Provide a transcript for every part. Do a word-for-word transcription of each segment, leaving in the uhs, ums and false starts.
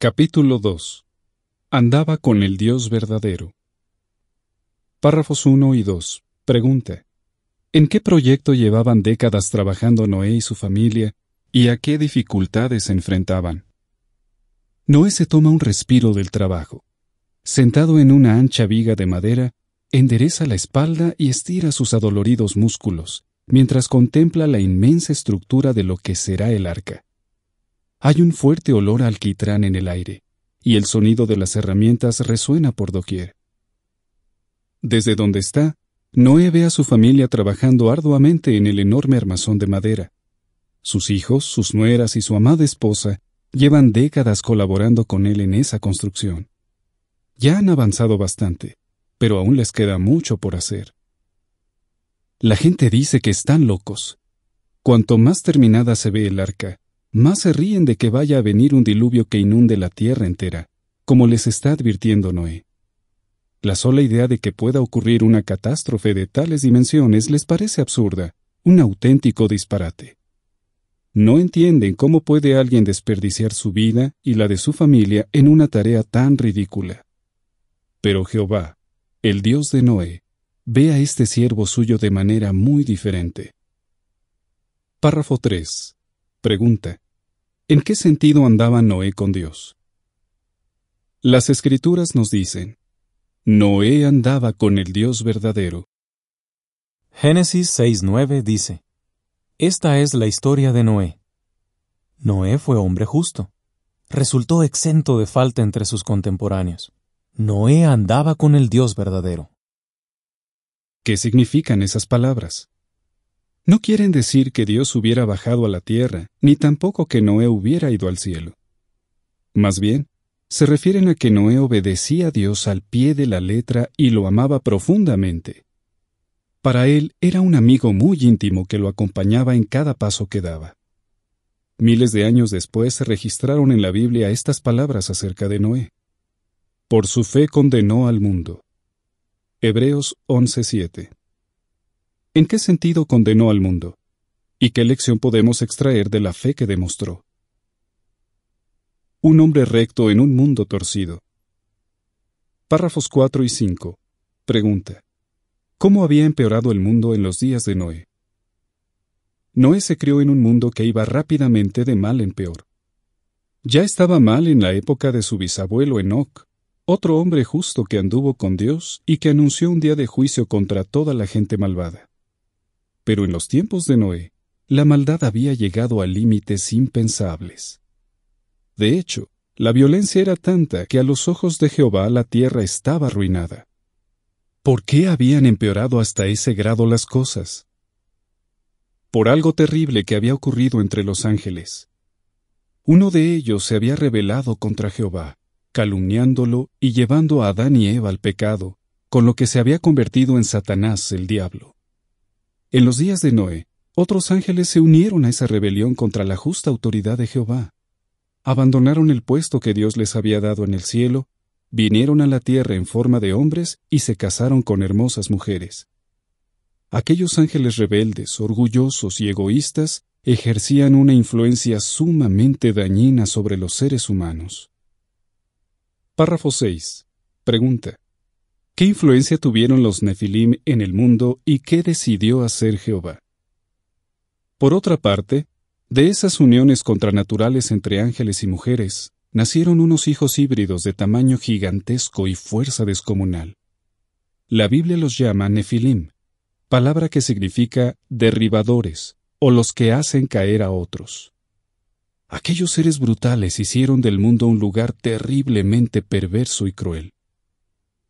Capítulo dos. Andaba con el Dios verdadero. Párrafos uno y dos. Pregunta. ¿En qué proyecto llevaban décadas trabajando Noé y su familia, y a qué dificultades se enfrentaban? Noé se toma un respiro del trabajo. Sentado en una ancha viga de madera, endereza la espalda y estira sus adoloridos músculos, mientras contempla la inmensa estructura de lo que será el arca. Hay un fuerte olor a alquitrán en el aire, y el sonido de las herramientas resuena por doquier. Desde donde está, Noé ve a su familia trabajando arduamente en el enorme armazón de madera. Sus hijos, sus nueras y su amada esposa llevan décadas colaborando con él en esa construcción. Ya han avanzado bastante, pero aún les queda mucho por hacer. La gente dice que están locos. Cuanto más terminada se ve el arca, más se ríen de que vaya a venir un diluvio que inunde la tierra entera, como les está advirtiendo Noé. La sola idea de que pueda ocurrir una catástrofe de tales dimensiones les parece absurda, un auténtico disparate. No entienden cómo puede alguien desperdiciar su vida y la de su familia en una tarea tan ridícula. Pero Jehová, el Dios de Noé, ve a este siervo suyo de manera muy diferente. Párrafo tres. Pregunta. ¿En qué sentido andaba Noé con Dios? Las Escrituras nos dicen: Noé andaba con el Dios verdadero. Génesis seis nueve dice: Esta es la historia de Noé. Noé fue hombre justo. Resultó exento de falta entre sus contemporáneos. Noé andaba con el Dios verdadero. ¿Qué significan esas palabras? No quieren decir que Dios hubiera bajado a la tierra, ni tampoco que Noé hubiera ido al cielo. Más bien, se refieren a que Noé obedecía a Dios al pie de la letra y lo amaba profundamente. Para él era un amigo muy íntimo que lo acompañaba en cada paso que daba. Miles de años después se registraron en la Biblia estas palabras acerca de Noé. Por su fe condenó al mundo. Hebreos once siete. ¿En qué sentido condenó al mundo? ¿Y qué lección podemos extraer de la fe que demostró? Un hombre recto en un mundo torcido. Párrafos cuatro y cinco. Pregunta. ¿Cómo había empeorado el mundo en los días de Noé? Noé se crió en un mundo que iba rápidamente de mal en peor. Ya estaba mal en la época de su bisabuelo Enoch, otro hombre justo que anduvo con Dios y que anunció un día de juicio contra toda la gente malvada. Pero en los tiempos de Noé, la maldad había llegado a límites impensables. De hecho, la violencia era tanta que a los ojos de Jehová la tierra estaba arruinada. ¿Por qué habían empeorado hasta ese grado las cosas? Por algo terrible que había ocurrido entre los ángeles. Uno de ellos se había rebelado contra Jehová, calumniándolo y llevando a Adán y Eva al pecado, con lo que se había convertido en Satanás, el diablo. En los días de Noé, otros ángeles se unieron a esa rebelión contra la justa autoridad de Jehová. Abandonaron el puesto que Dios les había dado en el cielo, vinieron a la tierra en forma de hombres y se casaron con hermosas mujeres. Aquellos ángeles rebeldes, orgullosos y egoístas ejercían una influencia sumamente dañina sobre los seres humanos. Párrafo seis. Pregunta. ¿Qué influencia tuvieron los Nefilim en el mundo y qué decidió hacer Jehová? Por otra parte, de esas uniones contranaturales entre ángeles y mujeres, nacieron unos hijos híbridos de tamaño gigantesco y fuerza descomunal. La Biblia los llama Nefilim, palabra que significa derribadores, o los que hacen caer a otros. Aquellos seres brutales hicieron del mundo un lugar terriblemente perverso y cruel.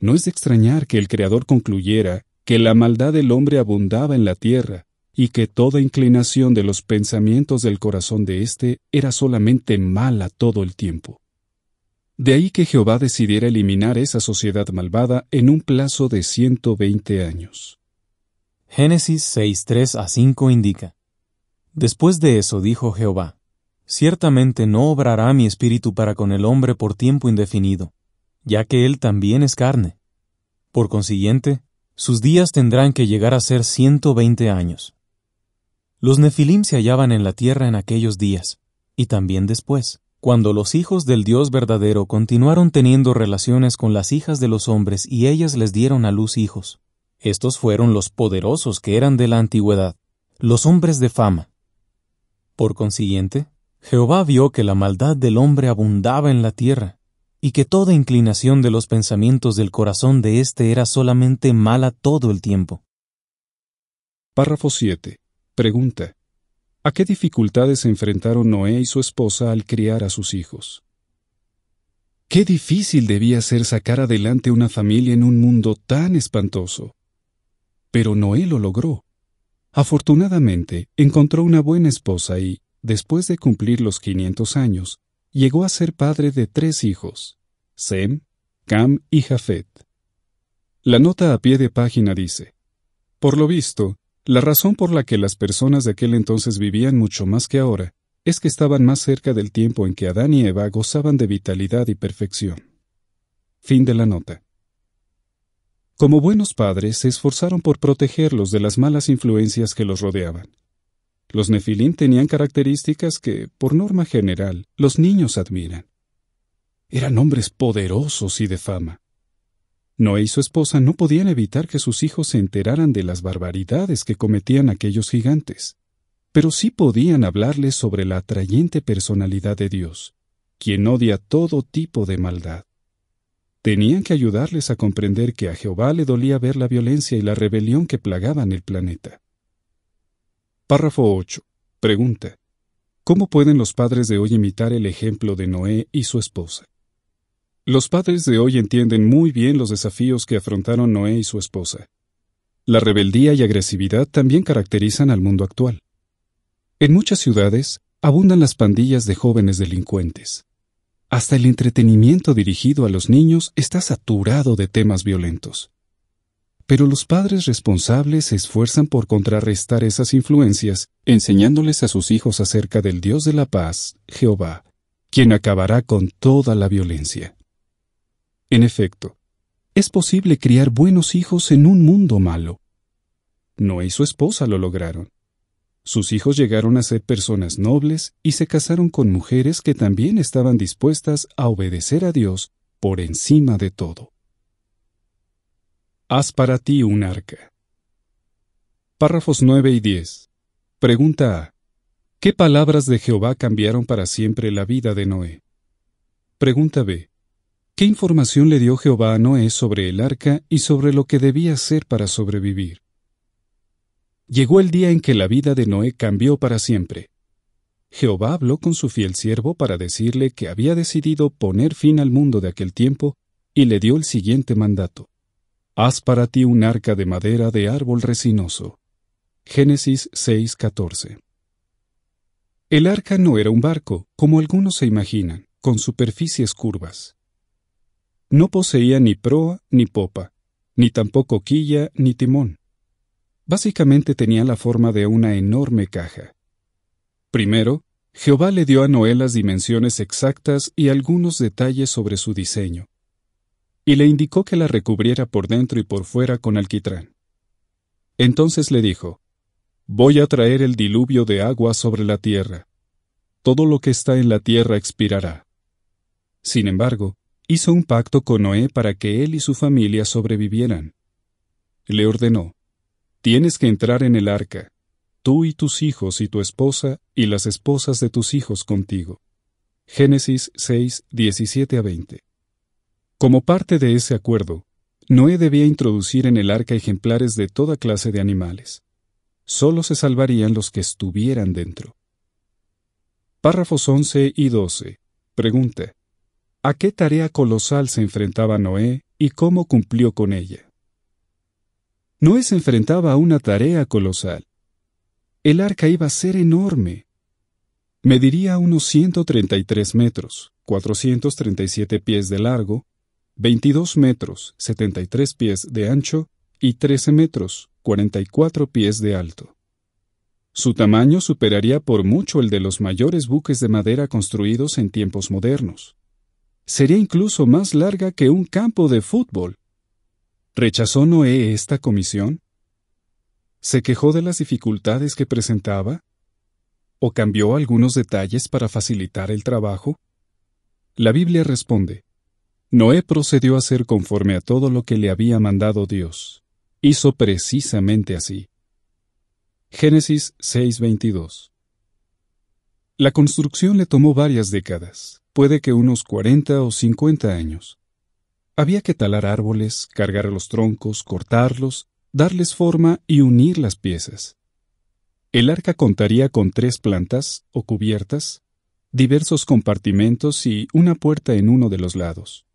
No es de extrañar que el Creador concluyera que la maldad del hombre abundaba en la tierra y que toda inclinación de los pensamientos del corazón de éste era solamente mala todo el tiempo. De ahí que Jehová decidiera eliminar esa sociedad malvada en un plazo de ciento veinte años. Génesis seis tres a cinco indica: Después de eso dijo Jehová: Ciertamente no obrará mi espíritu para con el hombre por tiempo indefinido, ya que él también es carne. Por consiguiente, sus días tendrán que llegar a ser ciento veinte años. Los Nefilim se hallaban en la tierra en aquellos días, y también después, Cuando los hijos del Dios verdadero continuaron teniendo relaciones con las hijas de los hombres y ellas les dieron a luz hijos, estos fueron los poderosos que eran de la antigüedad, los hombres de fama. Por consiguiente, Jehová vio que la maldad del hombre abundaba en la tierra, y que toda inclinación de los pensamientos del corazón de éste era solamente mala todo el tiempo. Párrafo siete. Pregunta. ¿A qué dificultades se enfrentaron Noé y su esposa al criar a sus hijos? Qué difícil debía ser sacar adelante una familia en un mundo tan espantoso. Pero Noé lo logró. Afortunadamente, encontró una buena esposa y, después de cumplir los quinientos años, llegó a ser padre de tres hijos, Sem, Cam y Jafet. La nota a pie de página dice, por lo visto, la razón por la que las personas de aquel entonces vivían mucho más que ahora es que estaban más cerca del tiempo en que Adán y Eva gozaban de vitalidad y perfección. Fin de la nota. Como buenos padres, se esforzaron por protegerlos de las malas influencias que los rodeaban. Los Nefilim tenían características que, por norma general, los niños admiran. Eran hombres poderosos y de fama. Noé y su esposa no podían evitar que sus hijos se enteraran de las barbaridades que cometían aquellos gigantes, pero sí podían hablarles sobre la atrayente personalidad de Dios, quien odia todo tipo de maldad. Tenían que ayudarles a comprender que a Jehová le dolía ver la violencia y la rebelión que plagaban el planeta. Párrafo ocho. Pregunta. ¿Cómo pueden los padres de hoy imitar el ejemplo de Noé y su esposa? Los padres de hoy entienden muy bien los desafíos que afrontaron Noé y su esposa. La rebeldía y agresividad también caracterizan al mundo actual. En muchas ciudades abundan las pandillas de jóvenes delincuentes. Hasta el entretenimiento dirigido a los niños está saturado de temas violentos. Pero los padres responsables se esfuerzan por contrarrestar esas influencias, enseñándoles a sus hijos acerca del Dios de la paz, Jehová, quien acabará con toda la violencia. En efecto, es posible criar buenos hijos en un mundo malo. Noé y su esposa lo lograron. Sus hijos llegaron a ser personas nobles y se casaron con mujeres que también estaban dispuestas a obedecer a Dios por encima de todo. Haz para ti un arca. Párrafos nueve y diez. Pregunta A. ¿Qué palabras de Jehová cambiaron para siempre la vida de Noé? Pregunta B. ¿Qué información le dio Jehová a Noé sobre el arca y sobre lo que debía hacer para sobrevivir? Llegó el día en que la vida de Noé cambió para siempre. Jehová habló con su fiel siervo para decirle que había decidido poner fin al mundo de aquel tiempo y le dio el siguiente mandato. Haz para ti un arca de madera de árbol resinoso. Génesis seis catorce. El arca no era un barco, como algunos se imaginan, con superficies curvas. No poseía ni proa ni popa, ni tampoco quilla ni timón. Básicamente tenía la forma de una enorme caja. Primero, Jehová le dio a Noé las dimensiones exactas y algunos detalles sobre su diseño, y le indicó que la recubriera por dentro y por fuera con alquitrán. Entonces le dijo, «Voy a traer el diluvio de agua sobre la tierra. Todo lo que está en la tierra expirará». Sin embargo, hizo un pacto con Noé para que él y su familia sobrevivieran. Le ordenó, «Tienes que entrar en el arca, tú y tus hijos y tu esposa y las esposas de tus hijos contigo». Génesis seis, diecisiete a veinte. Como parte de ese acuerdo, Noé debía introducir en el arca ejemplares de toda clase de animales. Solo se salvarían los que estuvieran dentro. Párrafos once y doce. Pregunta. ¿A qué tarea colosal se enfrentaba Noé y cómo cumplió con ella? Noé se enfrentaba a una tarea colosal. El arca iba a ser enorme. Mediría unos ciento treinta y tres metros, cuatrocientos treinta y siete pies de largo, veintidós metros, setenta y tres pies de ancho y trece metros, cuarenta y cuatro pies de alto. Su tamaño superaría por mucho el de los mayores buques de madera construidos en tiempos modernos. Sería incluso más larga que un campo de fútbol. ¿Rechazó Noé esta comisión? ¿Se quejó de las dificultades que presentaba? ¿O cambió algunos detalles para facilitar el trabajo? La Biblia responde: Noé procedió a hacer conforme a todo lo que le había mandado Dios. Hizo precisamente así. Génesis seis veintidós. La construcción le tomó varias décadas, puede que unos cuarenta o cincuenta años. Había que talar árboles, cargar los troncos, cortarlos, darles forma y unir las piezas. El arca contaría con tres plantas o cubiertas, diversos compartimentos y una puerta en uno de los lados.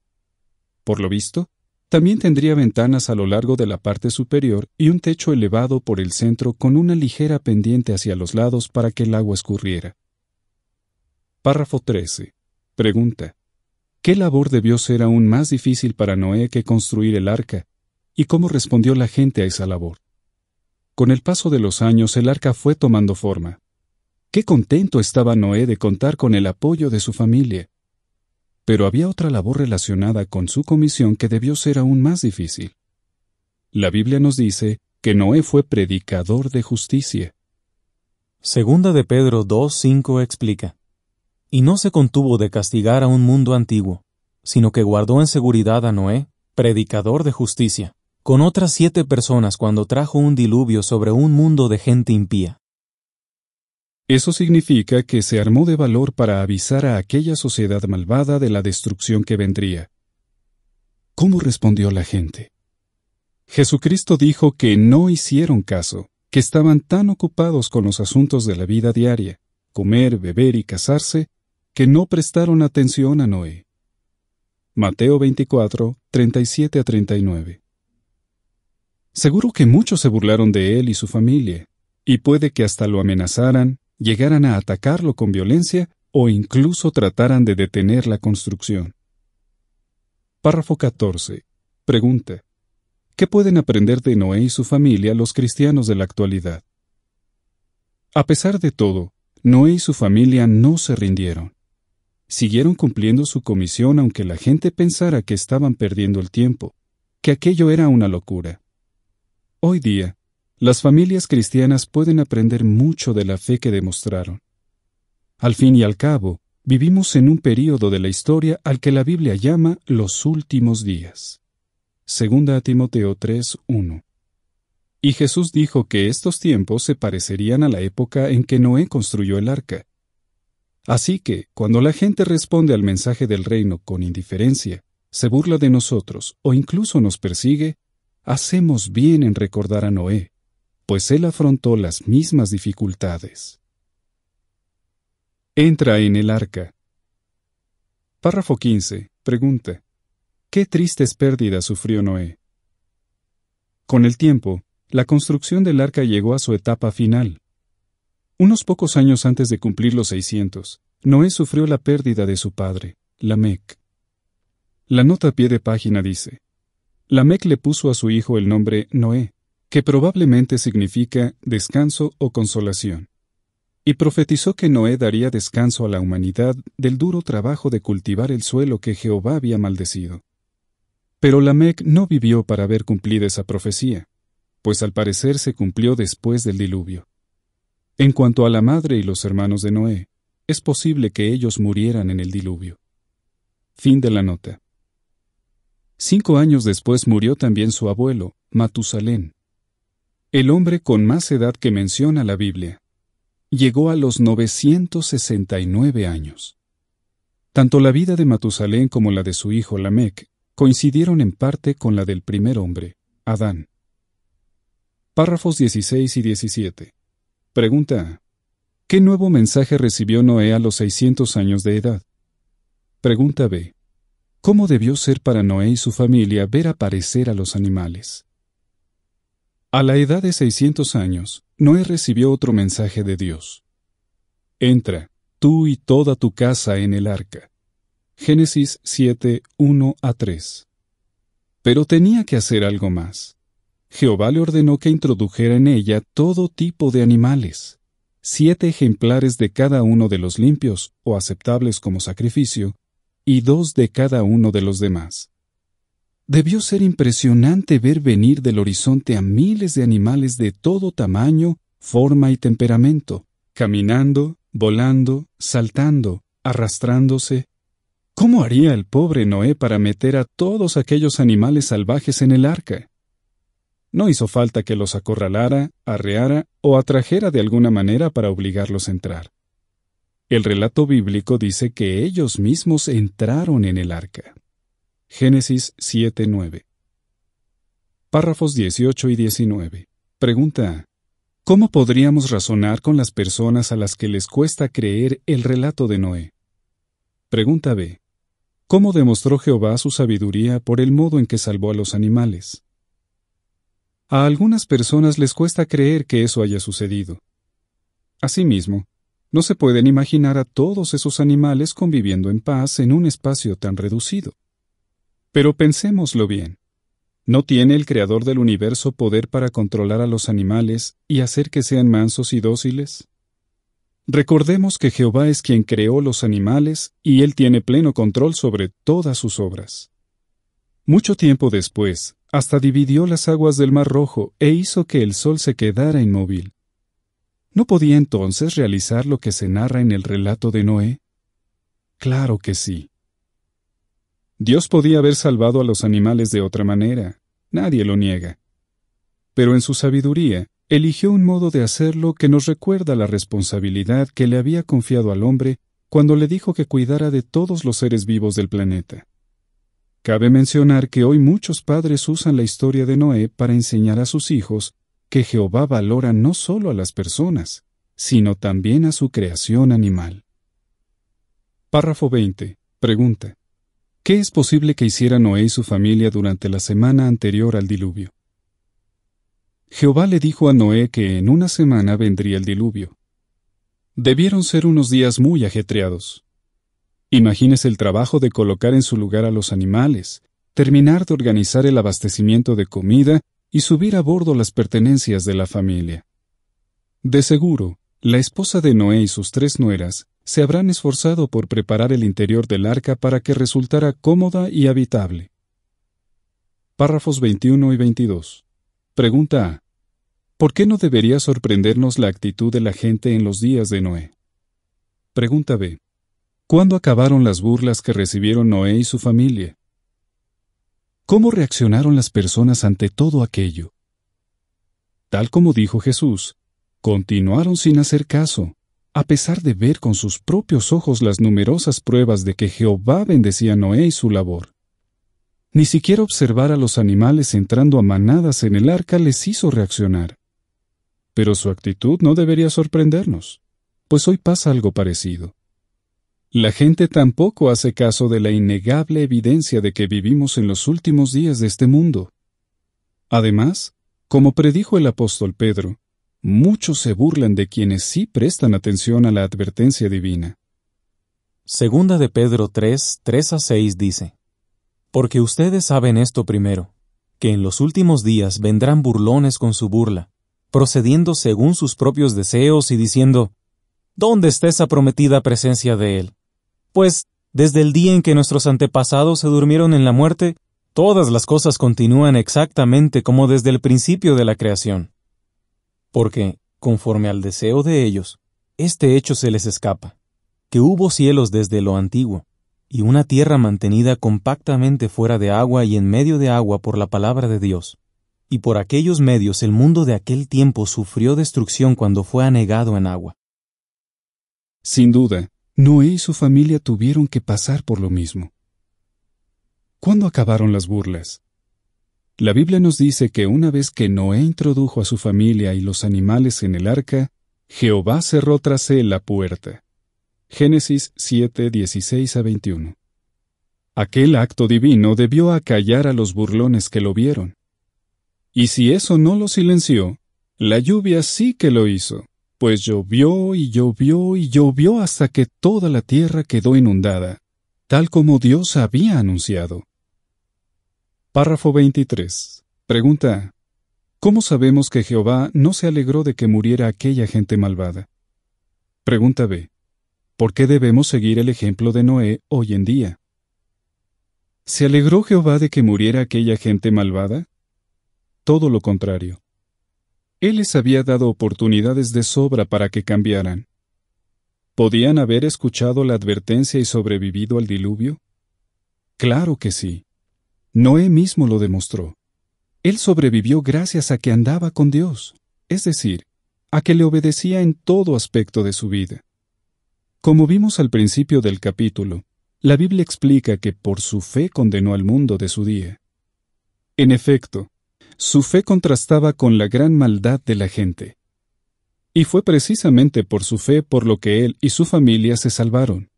Por lo visto, también tendría ventanas a lo largo de la parte superior y un techo elevado por el centro con una ligera pendiente hacia los lados para que el agua escurriera. Párrafo trece. Pregunta: ¿qué labor debió ser aún más difícil para Noé que construir el arca, y cómo respondió la gente a esa labor? Con el paso de los años el arca fue tomando forma. Qué contento estaba Noé de contar con el apoyo de su familia. Pero había otra labor relacionada con su comisión que debió ser aún más difícil. La Biblia nos dice que Noé fue predicador de justicia. Segunda de Pedro dos cinco explica: y no se contuvo de castigar a un mundo antiguo, sino que guardó en seguridad a Noé, predicador de justicia, con otras siete personas cuando trajo un diluvio sobre un mundo de gente impía. Eso significa que se armó de valor para avisar a aquella sociedad malvada de la destrucción que vendría. ¿Cómo respondió la gente? Jesucristo dijo que no hicieron caso, que estaban tan ocupados con los asuntos de la vida diaria, comer, beber y casarse, que no prestaron atención a Noé. Mateo veinticuatro, treinta y siete a treinta y nueve. Seguro que muchos se burlaron de él y su familia, y puede que hasta lo amenazaran, llegaran a atacarlo con violencia o incluso trataran de detener la construcción. Párrafo catorce. Pregunta: ¿qué pueden aprender de Noé y su familia los cristianos de la actualidad? A pesar de todo, Noé y su familia no se rindieron. Siguieron cumpliendo su comisión aunque la gente pensara que estaban perdiendo el tiempo, que aquello era una locura. Hoy día, las familias cristianas pueden aprender mucho de la fe que demostraron. Al fin y al cabo, vivimos en un período de la historia al que la Biblia llama los últimos días. Segunda a Timoteo tres uno. Y Jesús dijo que estos tiempos se parecerían a la época en que Noé construyó el arca. Así que, cuando la gente responde al mensaje del reino con indiferencia, se burla de nosotros o incluso nos persigue, hacemos bien en recordar a Noé, pues él afrontó las mismas dificultades. Entra en el arca. Párrafo quince. Pregunta: ¿qué tristes pérdidas sufrió Noé? Con el tiempo, la construcción del arca llegó a su etapa final. Unos pocos años antes de cumplir los seiscientos, Noé sufrió la pérdida de su padre, Lamec. La nota a pie de página dice: Lamec le puso a su hijo el nombre Noé, que probablemente significa descanso o consolación, y profetizó que Noé daría descanso a la humanidad del duro trabajo de cultivar el suelo que Jehová había maldecido. Pero Lamec no vivió para ver cumplida esa profecía, pues al parecer se cumplió después del diluvio. En cuanto a la madre y los hermanos de Noé, es posible que ellos murieran en el diluvio. Fin de la nota. Cinco años después murió también su abuelo, Matusalén, el hombre con más edad que menciona la Biblia. Llegó a los novecientos sesenta y nueve años. Tanto la vida de Matusalén como la de su hijo Lamec coincidieron en parte con la del primer hombre, Adán. Párrafos dieciséis y diecisiete. Pregunta: ¿qué nuevo mensaje recibió Noé a los seiscientos años de edad? Pregunta B. ¿cómo debió ser para Noé y su familia ver aparecer a los animales? A la edad de seiscientos años, Noé recibió otro mensaje de Dios. Entra, tú y toda tu casa, en el arca. Génesis siete uno a tres. Pero tenía que hacer algo más. Jehová le ordenó que introdujera en ella todo tipo de animales, siete ejemplares de cada uno de los limpios o aceptables como sacrificio, y dos de cada uno de los demás. Debió ser impresionante ver venir del horizonte a miles de animales de todo tamaño, forma y temperamento, caminando, volando, saltando, arrastrándose, ¿Cómo haría el pobre Noé para meter a todos aquellos animales salvajes en el arca? No hizo falta que los acorralara, arreara o atrajera de alguna manera para obligarlos a entrar. El relato bíblico dice que ellos mismos entraron en el arca. Génesis siete nueve. Párrafos dieciocho y diecinueve. Pregunta: ¿cómo podríamos razonar con las personas a las que les cuesta creer el relato de Noé? Pregunta B. ¿Cómo demostró Jehová su sabiduría por el modo en que salvó a los animales? A algunas personas les cuesta creer que eso haya sucedido. Asimismo, no se pueden imaginar a todos esos animales conviviendo en paz en un espacio tan reducido. Pero pensémoslo bien. ¿No tiene el Creador del universo poder para controlar a los animales y hacer que sean mansos y dóciles? Recordemos que Jehová es quien creó los animales y Él tiene pleno control sobre todas sus obras. Mucho tiempo después, hasta dividió las aguas del Mar Rojo e hizo que el sol se quedara inmóvil. ¿No podía entonces realizar lo que se narra en el relato de Noé? Claro que sí. Dios podía haber salvado a los animales de otra manera, nadie lo niega. Pero en su sabiduría, eligió un modo de hacerlo que nos recuerda la responsabilidad que le había confiado al hombre cuando le dijo que cuidara de todos los seres vivos del planeta. Cabe mencionar que hoy muchos padres usan la historia de Noé para enseñar a sus hijos que Jehová valora no solo a las personas, sino también a su creación animal. Párrafo veinte. Pregunta: ¿qué es posible que hiciera Noé y su familia durante la semana anterior al diluvio? Jehová le dijo a Noé que en una semana vendría el diluvio. Debieron ser unos días muy ajetreados. Imagínese el trabajo de colocar en su lugar a los animales, terminar de organizar el abastecimiento de comida y subir a bordo las pertenencias de la familia. De seguro, la esposa de Noé y sus tres nueras se habrán esforzado por preparar el interior del arca para que resultara cómoda y habitable. Párrafos veintiuno y veintidós. Pregunta A. ¿Por qué no debería sorprendernos la actitud de la gente en los días de Noé? Pregunta B. ¿Cuándo acabaron las burlas que recibieron Noé y su familia? ¿Cómo reaccionaron las personas ante todo aquello? Tal como dijo Jesús, continuaron sin hacer caso, a pesar de ver con sus propios ojos las numerosas pruebas de que Jehová bendecía a Noé y su labor. Ni siquiera observar a los animales entrando a manadas en el arca les hizo reaccionar. Pero su actitud no debería sorprendernos, pues hoy pasa algo parecido. La gente tampoco hace caso de la innegable evidencia de que vivimos en los últimos días de este mundo. Además, como predijo el apóstol Pedro, muchos se burlan de quienes sí prestan atención a la advertencia divina. Segunda de Pedro tres, tres a seis dice: porque ustedes saben esto primero, que en los últimos días vendrán burlones con su burla, procediendo según sus propios deseos y diciendo: ¿dónde está esa prometida presencia de Él? Pues, desde el día en que nuestros antepasados se durmieron en la muerte, todas las cosas continúan exactamente como desde el principio de la creación. Porque, conforme al deseo de ellos, este hecho se les escapa, que hubo cielos desde lo antiguo, y una tierra mantenida compactamente fuera de agua y en medio de agua por la palabra de Dios. Y por aquellos medios el mundo de aquel tiempo sufrió destrucción cuando fue anegado en agua. Sin duda, Noé y su familia tuvieron que pasar por lo mismo. ¿Cuándo acabaron las burlas? La Biblia nos dice que una vez que Noé introdujo a su familia y los animales en el arca, Jehová cerró tras él la puerta. Génesis siete, dieciséis a veintiuno. Aquel acto divino debió acallar a los burlones que lo vieron. Y si eso no lo silenció, la lluvia sí que lo hizo, pues llovió y llovió y llovió hasta que toda la tierra quedó inundada, tal como Dios había anunciado. Párrafo veintitrés. Pregunta: ¿cómo sabemos que Jehová no se alegró de que muriera aquella gente malvada? Pregunta B. ¿Por qué debemos seguir el ejemplo de Noé hoy en día? ¿Se alegró Jehová de que muriera aquella gente malvada? Todo lo contrario. Él les había dado oportunidades de sobra para que cambiaran. ¿Podían haber escuchado la advertencia y sobrevivido al diluvio? Claro que sí. Noé mismo lo demostró. Él sobrevivió gracias a que andaba con Dios, es decir, a que le obedecía en todo aspecto de su vida. Como vimos al principio del capítulo, la Biblia explica que por su fe condenó al mundo de su día. En efecto, su fe contrastaba con la gran maldad de la gente. Y fue precisamente por su fe por lo que él y su familia se salvaron.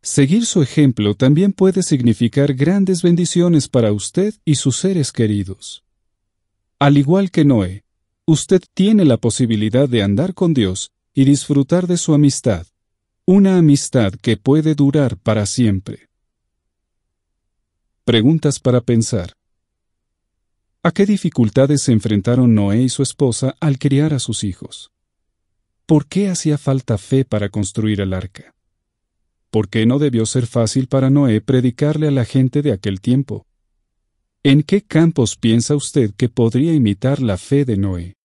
Seguir su ejemplo también puede significar grandes bendiciones para usted y sus seres queridos. Al igual que Noé, usted tiene la posibilidad de andar con Dios y disfrutar de su amistad, una amistad que puede durar para siempre. Preguntas para pensar. ¿A qué dificultades se enfrentaron Noé y su esposa al criar a sus hijos? ¿Por qué hacía falta fe para construir el arca? ¿Por qué no debió ser fácil para Noé predicarle a la gente de aquel tiempo? ¿En qué campos piensa usted que podría imitar la fe de Noé?